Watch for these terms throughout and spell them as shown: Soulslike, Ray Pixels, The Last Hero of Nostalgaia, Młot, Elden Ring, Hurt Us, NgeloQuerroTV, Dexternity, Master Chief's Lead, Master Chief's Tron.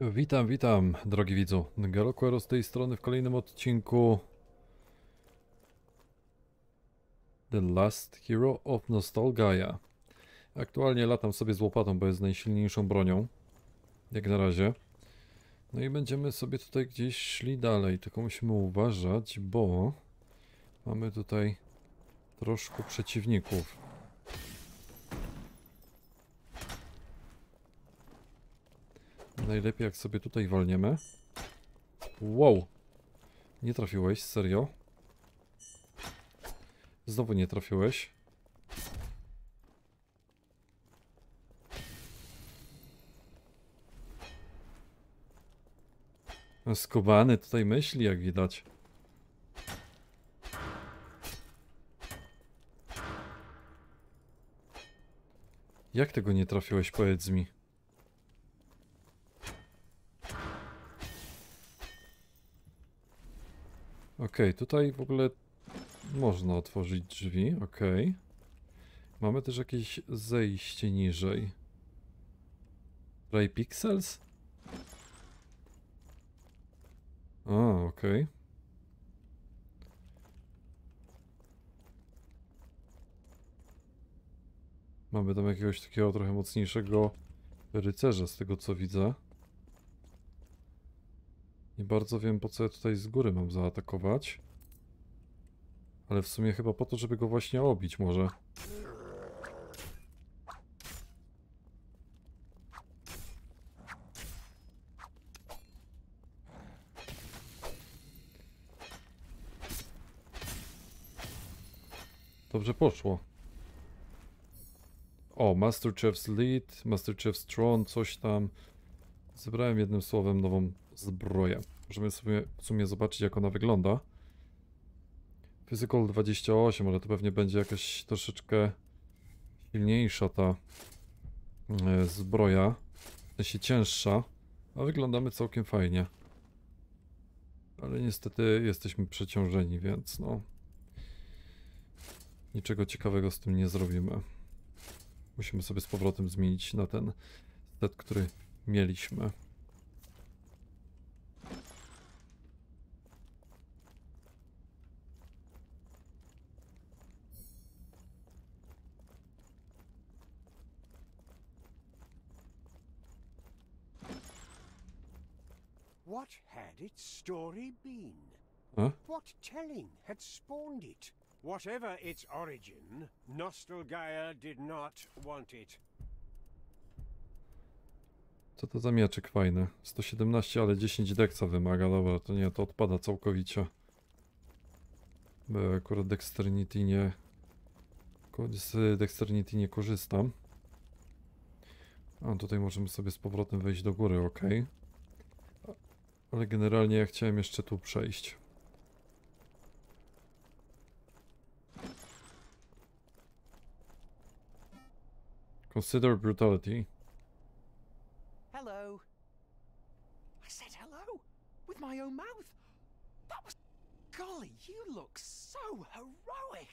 Witam, drogi widzu. NgeloQuerro z tej strony w kolejnym odcinku The Last Hero of Nostalgaia. Aktualnie latam sobie z łopatą, bo jest najsilniejszą bronią. Jak na razie. No i będziemy sobie tutaj gdzieś szli dalej, tylko musimy uważać, bo mamy tutaj troszkę przeciwników. Najlepiej jak sobie tutaj walniemy. Wow! Nie trafiłeś, serio? Znowu nie trafiłeś. Skubany tutaj myśli, jak widać. Jak tego nie trafiłeś, powiedz mi? Okej, tutaj w ogóle można otworzyć drzwi, okej. Mamy też jakieś zejście niżej. Ray Pixels? A, okej. Mamy tam jakiegoś takiego trochę mocniejszego rycerza, z tego co widzę. Nie bardzo wiem, po co ja tutaj z góry mam zaatakować. Ale w sumie chyba po to, żeby go właśnie obić może. Dobrze poszło. O, Master Chief's Lead, Master Chief's Tron, coś tam. Zebrałem jednym słowem nową zbroję. Możemy sobie w sumie zobaczyć, jak ona wygląda. Physical 28, ale to pewnie będzie jakaś troszeczkę silniejsza ta zbroja. W sensie cięższa, a wyglądamy całkiem fajnie. Ale niestety jesteśmy przeciążeni, więc no... Niczego ciekawego z tym nie zrobimy. Musimy sobie z powrotem zmienić na ten set, który mieliśmy. What had its story been? What telling had spawned it? Whatever its origin, Nostalgaia did not want it. Co to za mieczyk fajny? 117, ale 10 deksa wymaga. Dobra, to nie, to odpada całkowicie. Bo akurat z Dexternity nie korzystam. A tutaj możemy sobie z powrotem wejść do góry, ok. Ale generalnie ja chciałem jeszcze tu przejść. Consider brutality. Hello. I said hello with my own mouth. That was... Golly, you look so heroic.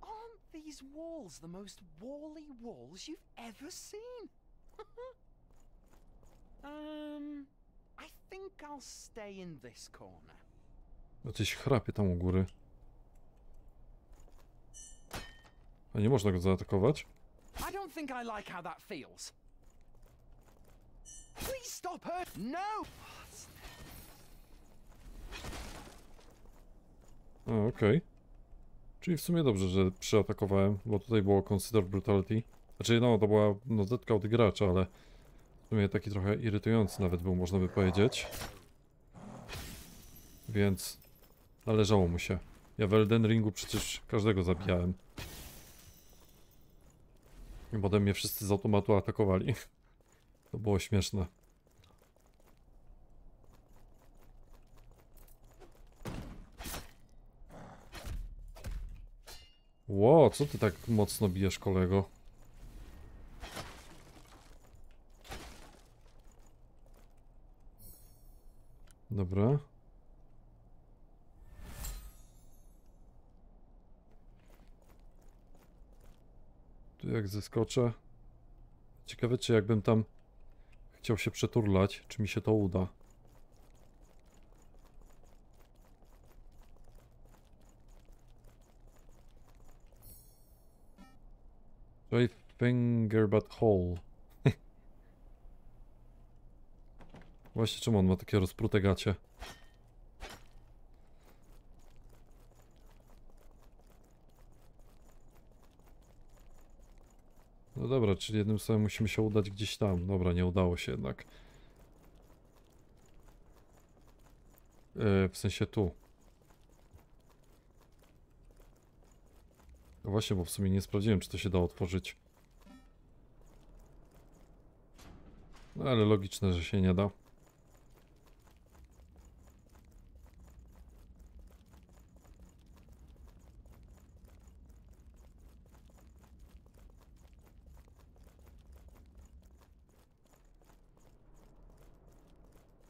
Aren't these walls the most wally walls you've ever seen? I think I'll stay in this corner. Jakiś chrapie tam u góry. A nie można go zaatakować? I don't think I like how that feels. Please stop her. No. Okej. Czyli w sumie dobrze, że przyatakowałem, bo tutaj było Consider Brutality. Znaczy no, to była notetka od gracza, ale w sumie taki trochę irytujący nawet był, można by powiedzieć. Więc należało mu się. Ja w Elden Ringu przecież każdego zabijałem. I potem mnie wszyscy z automatu atakowali. To było śmieszne. Ło, co ty tak mocno bijesz, kolego? Dobra. Tu jak zeskoczę. Ciekawe, czy jakbym tam chciał się przeturlać, czy mi się to uda. Straight finger but hole. Właśnie czemu on ma takie rozprute gacie? No dobra, czyli jednym słowem musimy się udać gdzieś tam. Dobra, nie udało się jednak. W sensie tu. No właśnie, bo w sumie nie sprawdziłem, czy to się da otworzyć. No ale logiczne, że się nie da.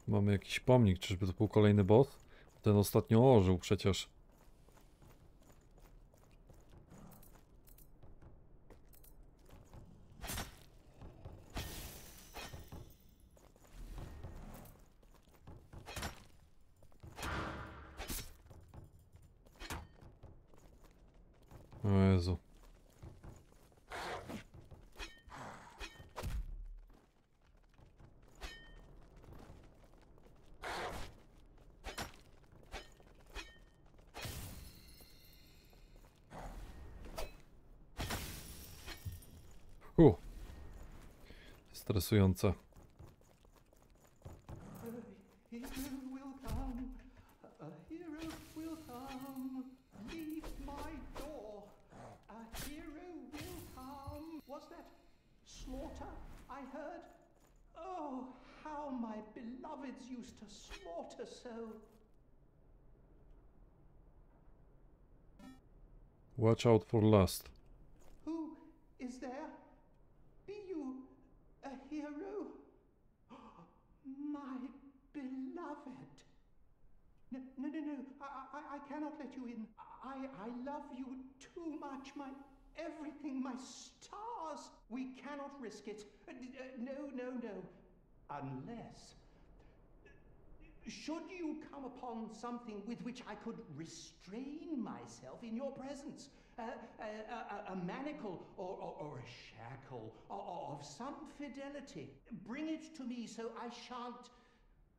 Mamy jakiś pomnik, czyżby to był kolejny boss? Ten ostatnio ożył przecież. O Jezu. Stresujące. Watch out for lust. I love you too much, my everything, my stars. We cannot risk it. No. Unless, should you come upon something with which I could restrain myself in your presence, a manacle or a shackle or of some fidelity, bring it to me so I shan't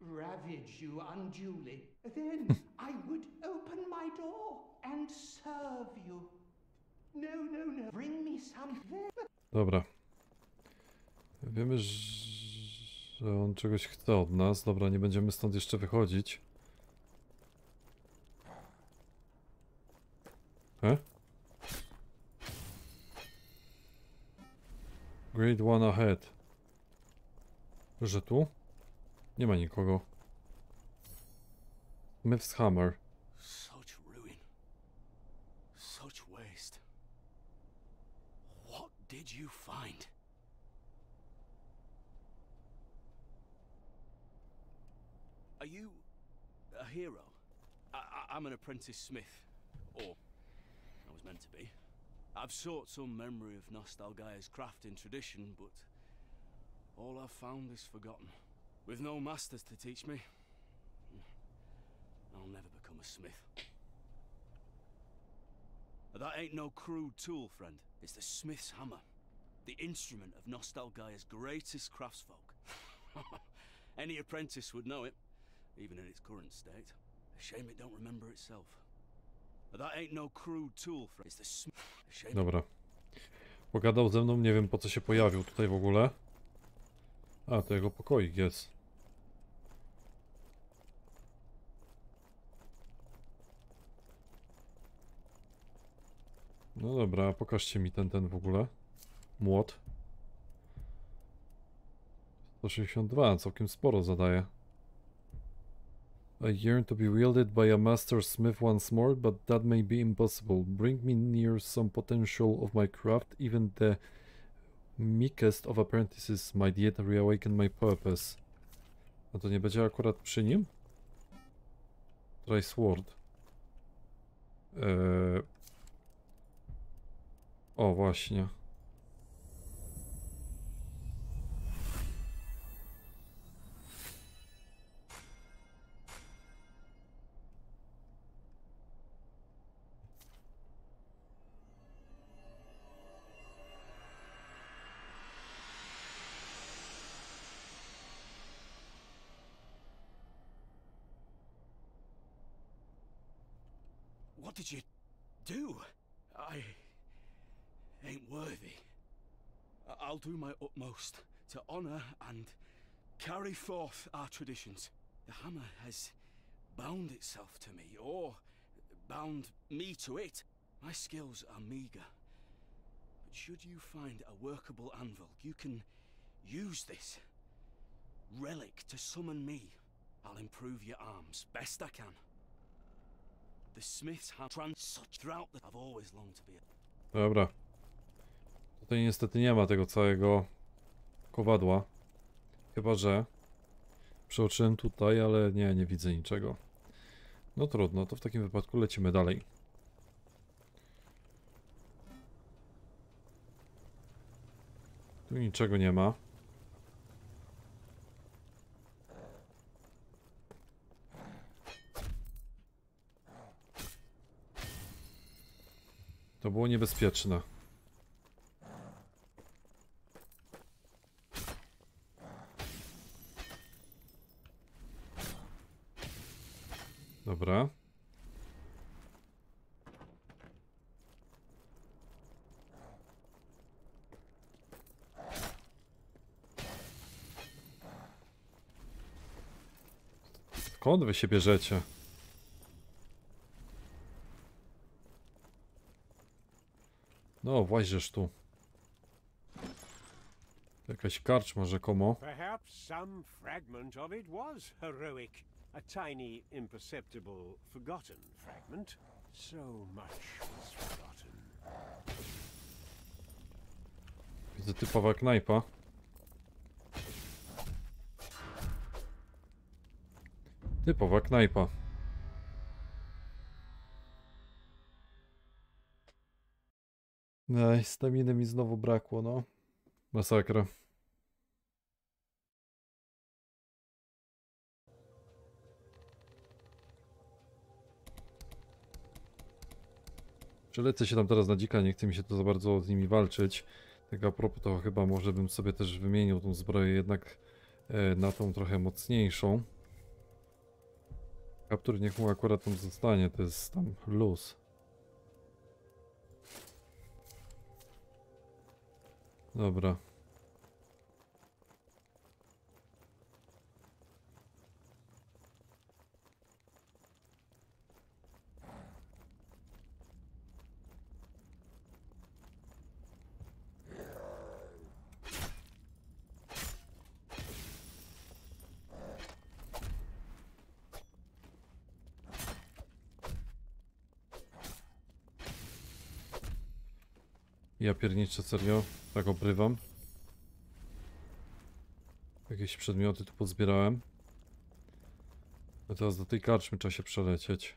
ravage you unduly. Then I would open my door and serve you. No. Bring me something. Dobra. Wiemy, że on czegoś chce od nas. Dobra, nie będziemy stąd jeszcze wychodzić. Grade 1 ahead. Że tu? Nie ma nikogo. Myth's Hammer. Such ruin. Such waste. What did you find? Are you a hero? I'm an apprentice smith, or I was meant to be. I've sought some memory of Nostalgaia's craft and tradition, but all I've found is forgotten. With no masters to teach me, I'll never become a smith. But that ain't no crude tool, friend. It's the smith's hammer, the instrument of Nostalgaia's greatest craftsfolk. Any apprentice would know it, even in its current state. A shame it don't remember itself. But that ain't no crude tool, friend. It's the smith. Dobra. Pogadał ze mną, nie wiem po co się pojawił tutaj w ogóle. A, to jego pokoik jest. No dobra, pokażcie mi ten w ogóle. Młot. 162, całkiem sporo zadaje. I yearn to be wielded by a master smith once more, but that may be impossible. Bring me near some potential of my craft, even the meekest of apprentices might yet reawaken my purpose. No to nie będzie akurat przy nim? Dry sword. O właśnie. did you do? I ain't worthy. I'll do my utmost to honor and carry forth our traditions. The hammer has bound itself to me, or bound me to it. My skills are meager. But should you find a workable anvil, you can use this relic to summon me. I'll improve your arms best I can. The smiths have such throughout that I've always longed to be. Dobra. Tutaj niestety nie ma tego całego kowadła. Chyba że przeoczyłem tutaj, ale nie widzę niczego. No trudno, to w takim wypadku lecimy dalej. Tu niczego nie ma. To było niebezpieczne. Dobra. Skąd wy się bierzecie? No, włazisz tu. Jakaś karczma rzekomo. Perhaps some fragment of it was heroic. A tiny, imperceptible, forgotten fragment. So much was forgotten. Widzę typowa knajpa. Typowa knajpa. Ej, staminy mi znowu brakło, no. Masakra. Przelecę się tam teraz na dzika, nie chce mi się to za bardzo z nimi walczyć. Tak a propos, to chyba może bym sobie też wymienił tą zbroję jednak na tą trochę mocniejszą. Kaptur niech mu akurat tam zostanie, to jest tam luz. Dobra. Ja pierniczę, serio, tak obrywam. Jakieś przedmioty tu pozbierałem. A teraz do tej karczmy trzeba się przelecieć.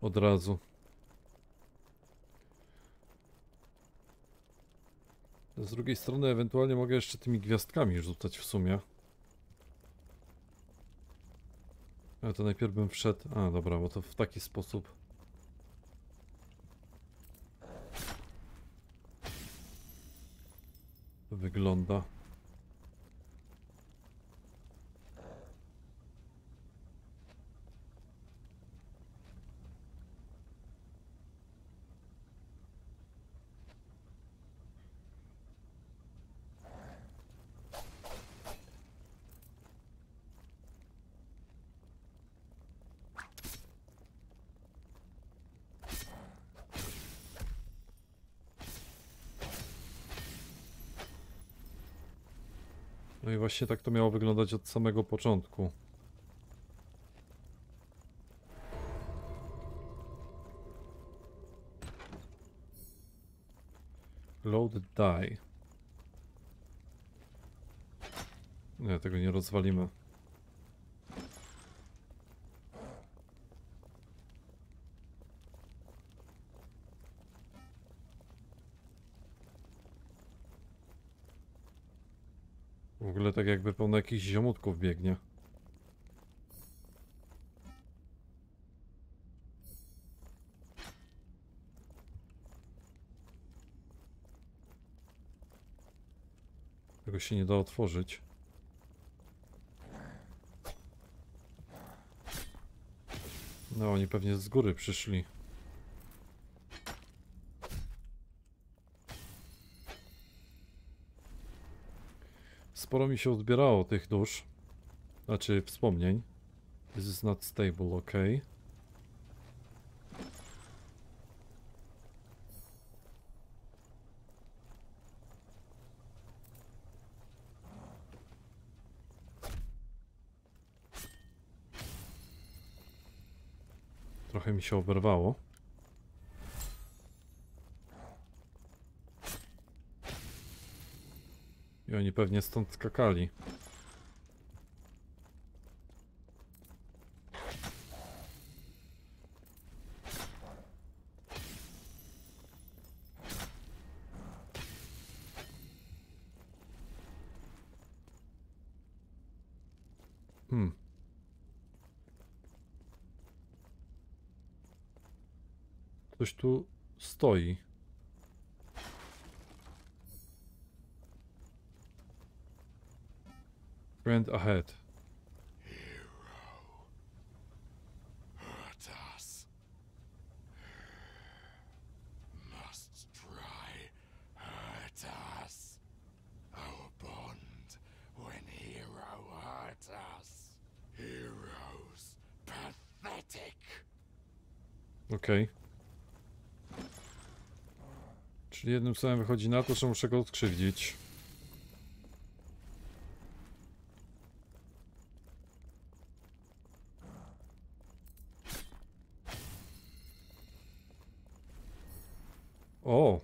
Od razu. Z drugiej strony ewentualnie mogę jeszcze tymi gwiazdkami rzucać w sumie. Ale to najpierw bym wszedł... A dobra, bo to w taki sposób... wygląda. No i właśnie tak to miało wyglądać od samego początku. Load die. Nie, tego nie rozwalimy. W ogóle tak jakby pełno jakichś ziomutków biegnie. Tego się nie da otworzyć. No, oni pewnie z góry przyszli. Sporo mi się odbierało tych dusz. Znaczy, wspomnień. This is not stable, ok. Trochę mi się oberwało. I oni pewnie stąd skakali. Coś tu stoi. Friend ahead. Hero. Hurt us. Must try. Hurt us. Our bond when hero hurt us. Heroes pathetic. Okej. Czyli jednym słowem wychodzi na to, że muszę go odkrzywdzić. O!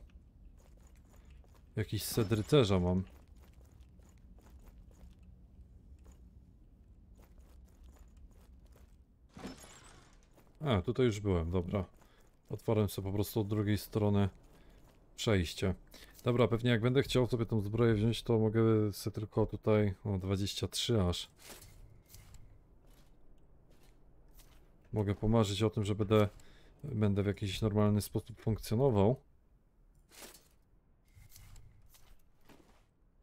Jakiś set rycerza mam. A, tutaj już byłem, dobra. Otworzyłem sobie po prostu od drugiej strony przejście. Dobra, pewnie jak będę chciał sobie tą zbroję wziąć, to mogę sobie tylko tutaj, o, 23 aż. Mogę pomarzyć o tym, że będę w jakiś normalny sposób funkcjonował.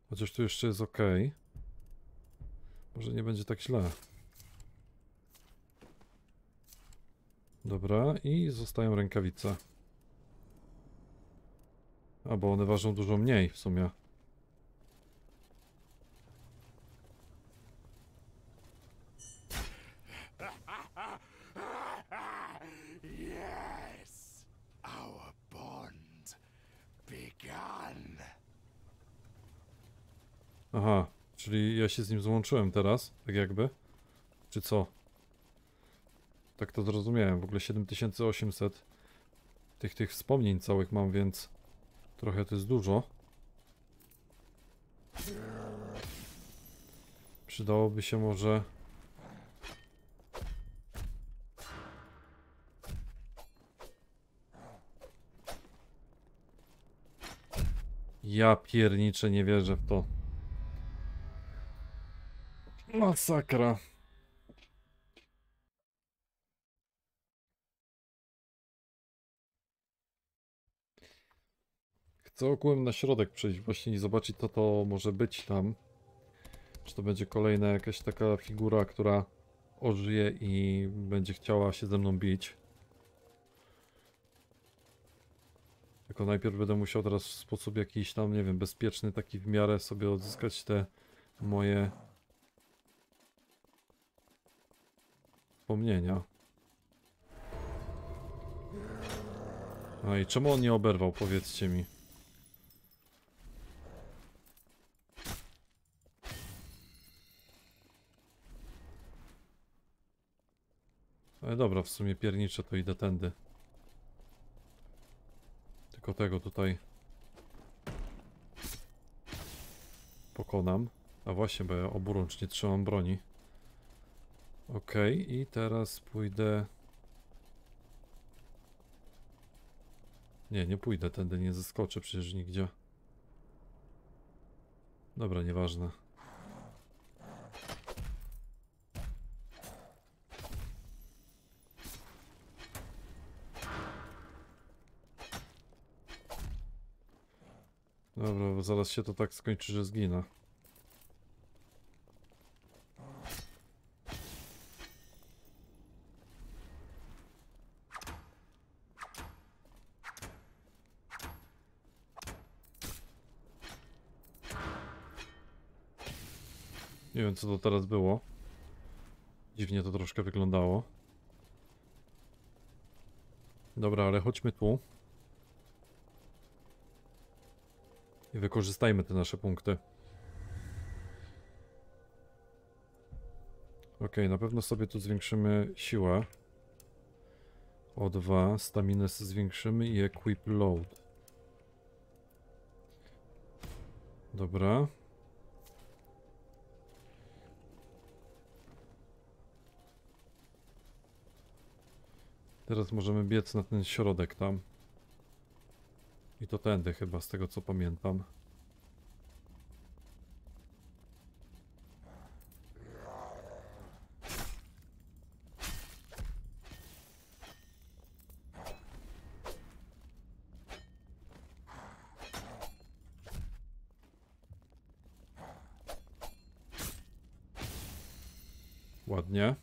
Chociaż tu jeszcze jest ok. Może nie będzie tak źle. Dobra, i zostają rękawice. A, bo one ważą dużo mniej w sumie. Yes. Our bond began. Aha, czyli ja się z nim złączyłem teraz, tak jakby? Czy co? Tak to zrozumiałem. W ogóle 7800 tych wspomnień całych mam, więc trochę to jest dużo. Przydałoby się może... Ja pierniczę, nie wierzę w to. Masakra. Chcę ogółem na środek przejść właśnie i zobaczyć, co to może być tam. Czy to będzie kolejna jakaś taka figura, która ożyje i będzie chciała się ze mną bić. Tylko najpierw będę musiał teraz w sposób jakiś tam, nie wiem, bezpieczny, taki w miarę sobie odzyskać te moje wspomnienia. No i czemu on nie oberwał, powiedzcie mi. Ale dobra, w sumie pierniczę, to idę tędy. Tylko tego tutaj pokonam. A właśnie, bo ja oburącz nie trzymam broni. Okej, i teraz pójdę... Nie, nie pójdę tędy, nie zeskoczę przecież nigdzie. Dobra, nieważne. Dobra, bo zaraz się to tak skończy, że zginę. Nie wiem, co to teraz było. Dziwnie to troszkę wyglądało. Dobra, ale chodźmy tu. I wykorzystajmy te nasze punkty. Ok, na pewno sobie tu zwiększymy siłę. O 2, staminę zwiększymy i equip load. Dobra. Teraz możemy biec na ten środek tam. I to tędy chyba, z tego co pamiętam. Ładnie.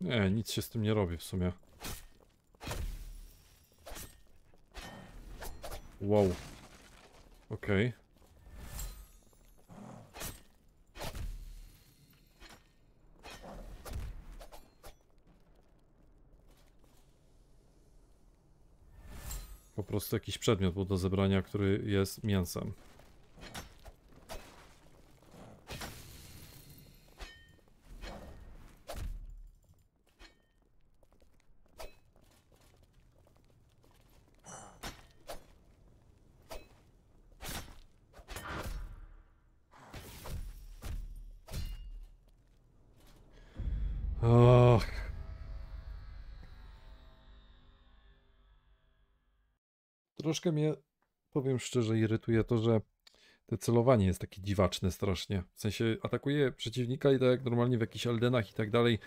Nie, nic się z tym nie robi w sumie. Wow. Okej. Po prostu jakiś przedmiot był do zebrania, który jest mięsem. Troszkę mnie, powiem szczerze, irytuje to, że te celowanie jest takie dziwaczne strasznie. W sensie atakuje przeciwnika i tak jak normalnie w jakichś Eldenach i tak dalej,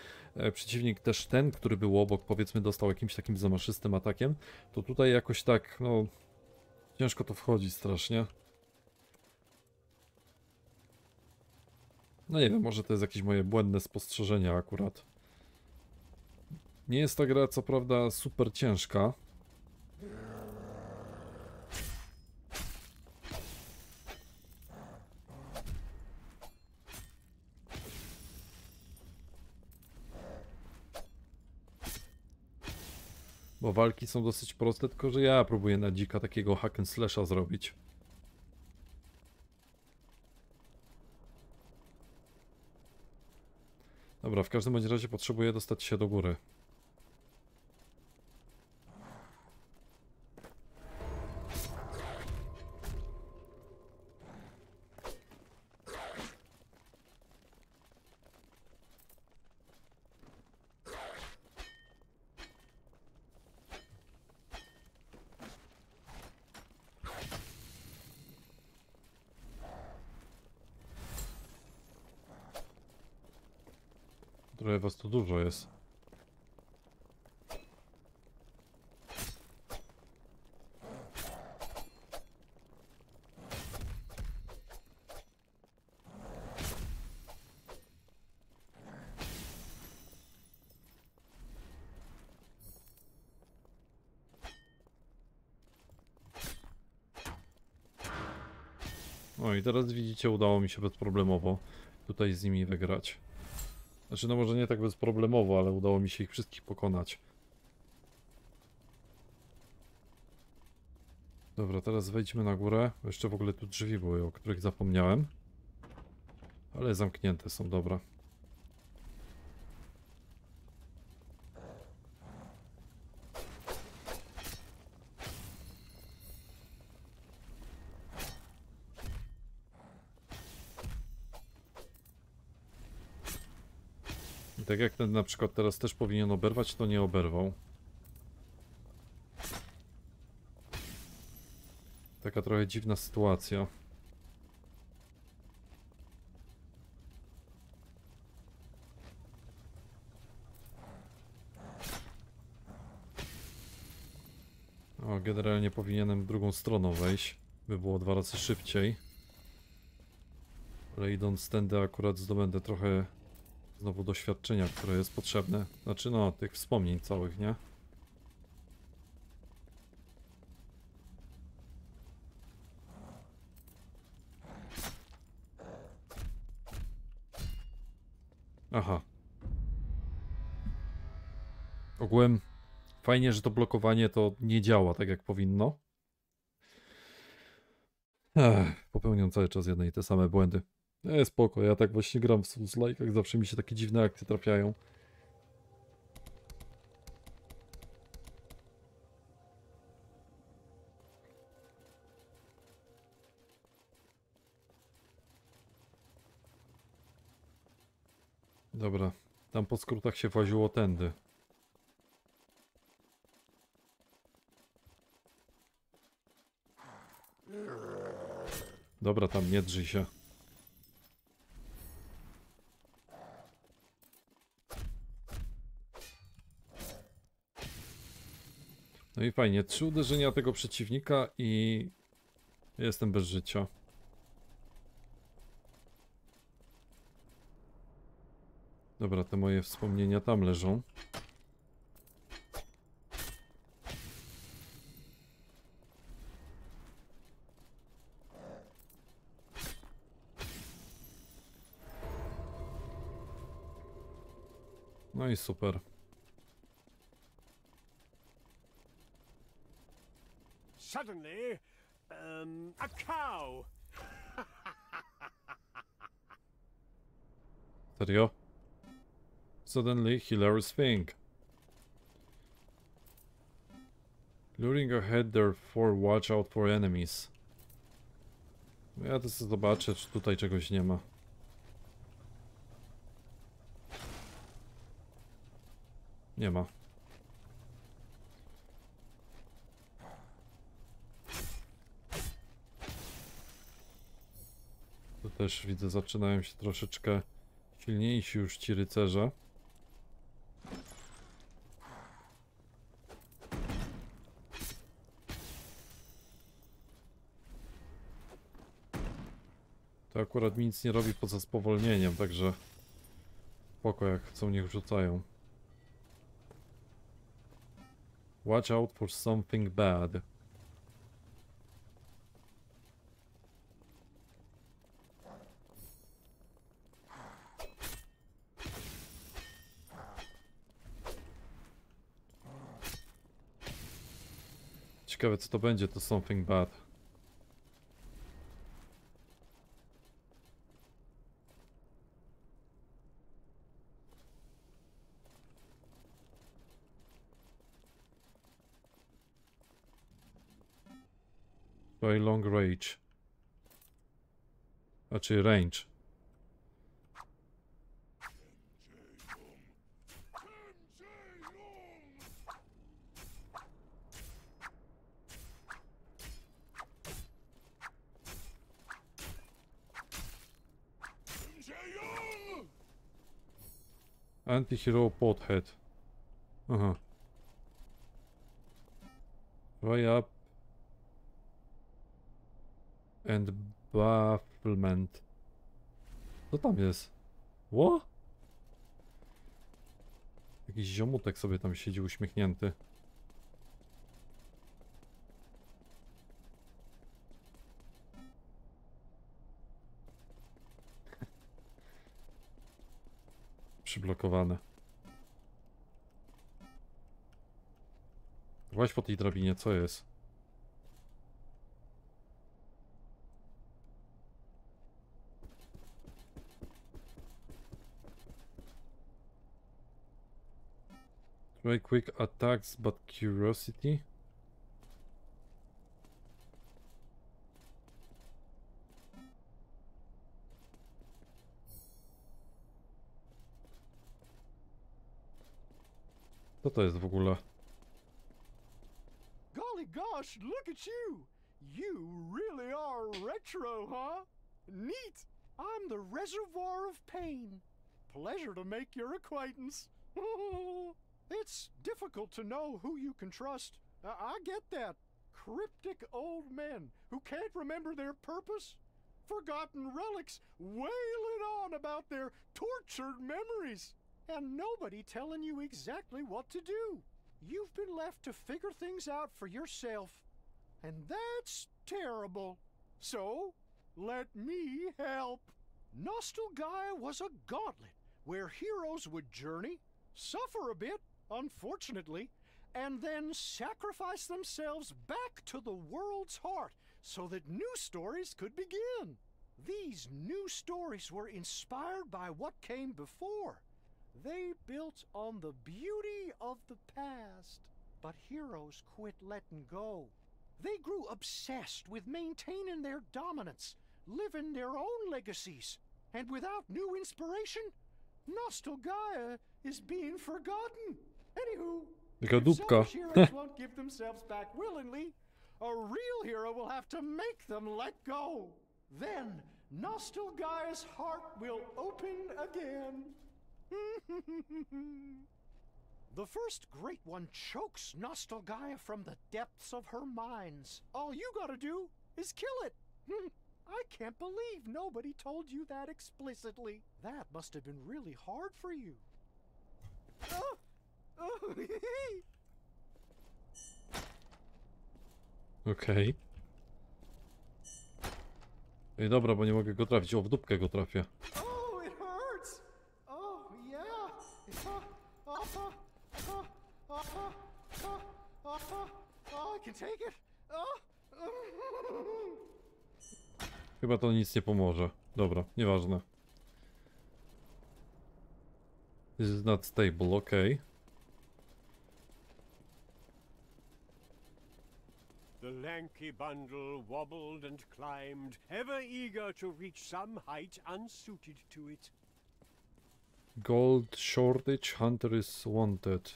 przeciwnik też ten, który był obok, powiedzmy, dostał jakimś takim zamaszystym atakiem, to tutaj jakoś tak, no, ciężko to wchodzi strasznie. No nie wiem, może to jest jakieś moje błędne spostrzeżenia akurat. Nie jest ta gra co prawda super ciężka. Bo walki są dosyć proste, tylko że ja próbuję na dzika takiego hack and slasha zrobić. Dobra, w każdym bądź razie potrzebuję dostać się do góry. Trochę was tu dużo jest. No i teraz widzicie, udało mi się bezproblemowo tutaj z nimi wygrać. Znaczy, no może nie tak bezproblemowo, ale udało mi się ich wszystkich pokonać. Dobra, teraz wejdźmy na górę. Jeszcze w ogóle tu drzwi były, o których zapomniałem. Ale zamknięte są, dobra. Tak jak ten na przykład teraz też powinien oberwać, to nie oberwał. Taka trochę dziwna sytuacja. generalnie powinienem drugą stroną wejść, by było 2 razy szybciej. Ale idąc tędy akurat zdobędę trochę znowu doświadczenia, które jest potrzebne. Znaczy no, tych wspomnień całych, nie? Aha. Ogółem fajnie, że to blokowanie to nie działa tak jak powinno. Popełniam cały czas jedne i te same błędy. Spoko, ja tak właśnie gram w Soulslike'ach, zawsze mi się takie dziwne akcje trafiają. Dobra, tam po skrótach się właziło tędy. Dobra, tam nie drzyj się. No i fajnie, 3 uderzenia tego przeciwnika i jestem bez życia. Dobra, te moje wspomnienia tam leżą. No i super. Suddenly, a cow. Serio? Suddenly, hilarious thing. Luring ahead, therefore watch out for enemies. Ja to sobie zobaczę, czy tutaj czegoś nie ma. Nie ma. Tu też widzę, zaczynają się troszeczkę silniejsi już ci rycerze. To akurat mi nic nie robi poza spowolnieniem, także spoko, jak chcą niech wrzucają. Watch out for something bad. Ciekawe co to będzie, to something bad. By long range. Znaczy range. Anti-hero pothead. Aha. Way up. And bafflement. Co tam jest? Ło? Jakiś ziomutek sobie tam siedzi uśmiechnięty. Przyblokowane. Właśnie po tej drabinie, co jest? Very quick attacks, but curiosity. Co to jest w ogóle? Golly gosh, look at you! You really are retro, huh? Neat! I'm the Reservoir of Pain. Pleasure to make your acquaintance. It's difficult to know who you can trust. I get that. cryptic old men who can't remember their purpose. Forgotten relics wailing on about their tortured memories, and nobody telling you exactly what to do. You've been left to figure things out for yourself, and that's terrible. So, let me help. Nostalgaia was a gauntlet where heroes would journey, suffer a bit, unfortunately, and then sacrifice themselves back to the world's heart so that new stories could begin. These new stories were inspired by what came before. They built on the beauty of the past. But heroes quit letting go. They grew obsessed with maintaining their dominance, living their own legacies. And without new inspiration, Nostalgaia is being forgotten. Anywho, if some heroes won't give themselves back willingly, a real hero will have to make them let go. Then Nostalgaia's heart will open again. The first great one chokes Nostalgaia from the depths of her mines. All you gotta do is kill it. I can't believe nobody told you that explicitly. That must have been really hard for you. Okej. Ej, dobra, bo nie mogę go trafić. O, w dupkę go trafię. Chyba to nic nie pomoże. Dobra, nieważne. This is not stable, okej. The lanky bundle wobbled and climbed, ever eager to reach some height unsuited to it. Gold shortage, hunter is wanted.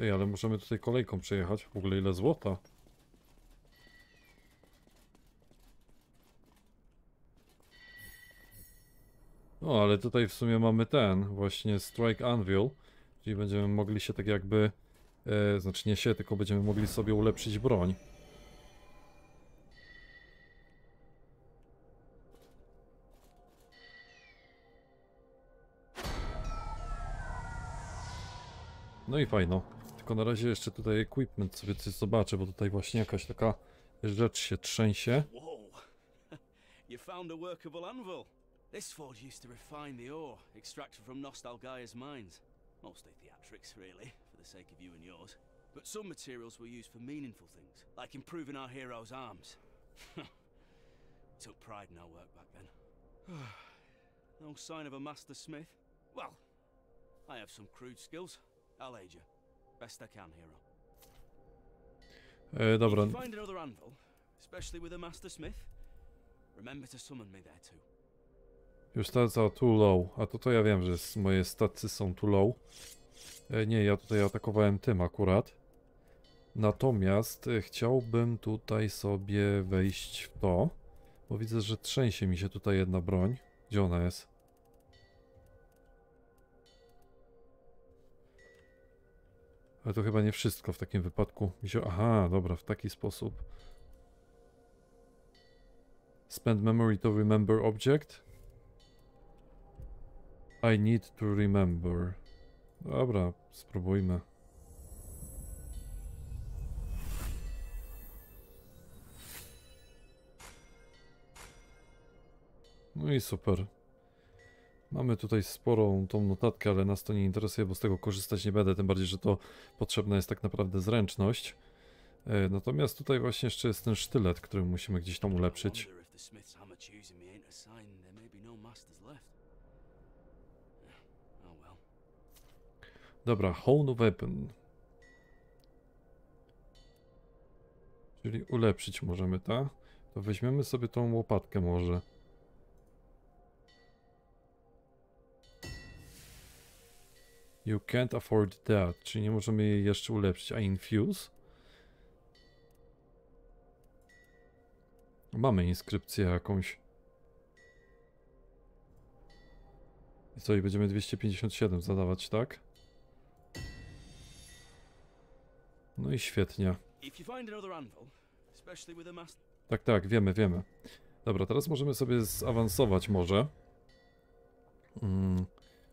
Ej, ale możemy tutaj kolejką przejechać. W ogóle ile złota? No, ale tutaj w sumie mamy ten właśnie Strike Anvil, czyli będziemy mogli się tak jakby... znaczy nie się, tylko będziemy mogli sobie ulepszyć broń. No i fajno. Tylko na razie jeszcze tutaj equipment sobie coś zobaczę, bo tutaj właśnie jakaś taka rzecz się trzęsie. Wow. You found a workable anvil. This forge used to refine the ore extracted from Nostalgaia's mines. Mostly theatrics, really, for the sake of you and yours. But some materials were used for meaningful things, like improving our heroes' arms. Took pride in our work back then. No sign of a master smith? Well, I have some crude skills. I'll aid you. Best I can, hero. Dobra. If you find another anvil, especially with a master smith, remember to summon me there too. Już tarcza too low, a to ja wiem, że moje stacy są too low. Nie, ja tutaj atakowałem tym akurat. Natomiast chciałbym tutaj sobie wejść w to, bo widzę, że trzęsie mi się tutaj jedna broń. Gdzie ona jest? Ale to chyba nie wszystko w takim wypadku. Aha, dobra, w taki sposób. Spend memory to remember object. I need to remember. Dobra, spróbujmy. No i super. Mamy tutaj sporą tą notatkę, ale nas to nie interesuje, bo z tego korzystać nie będę, tym bardziej, że to potrzebna jest tak naprawdę zręczność. Natomiast tutaj właśnie jeszcze jest ten sztylet, który musimy gdzieś tam ulepszyć. Dobra, hone weapon. Czyli ulepszyć możemy, tak? To weźmiemy sobie tą łopatkę może. You can't afford that. Czyli nie możemy jej jeszcze ulepszyć. A infuse? Mamy inskrypcję jakąś. I co? I będziemy 257 zadawać, tak? No i świetnie. Tak, tak, wiemy, wiemy. Dobra, teraz możemy sobie zaawansować może.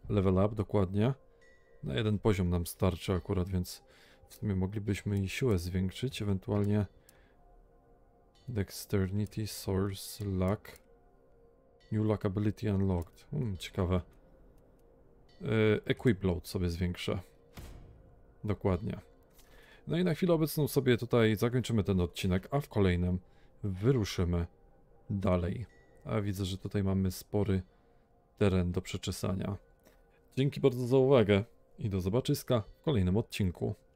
Level up, dokładnie. Na jeden poziom nam starczy akurat, więc w sumie moglibyśmy i siłę zwiększyć, ewentualnie Dexterity, Source, Luck, New Luck Ability Unlocked. Ciekawe. Equip Load sobie zwiększę. Dokładnie. No i na chwilę obecną sobie tutaj zakończymy ten odcinek, a w kolejnym wyruszymy dalej. A widzę, że tutaj mamy spory teren do przeczesania. Dzięki bardzo za uwagę i do zobaczyska w kolejnym odcinku.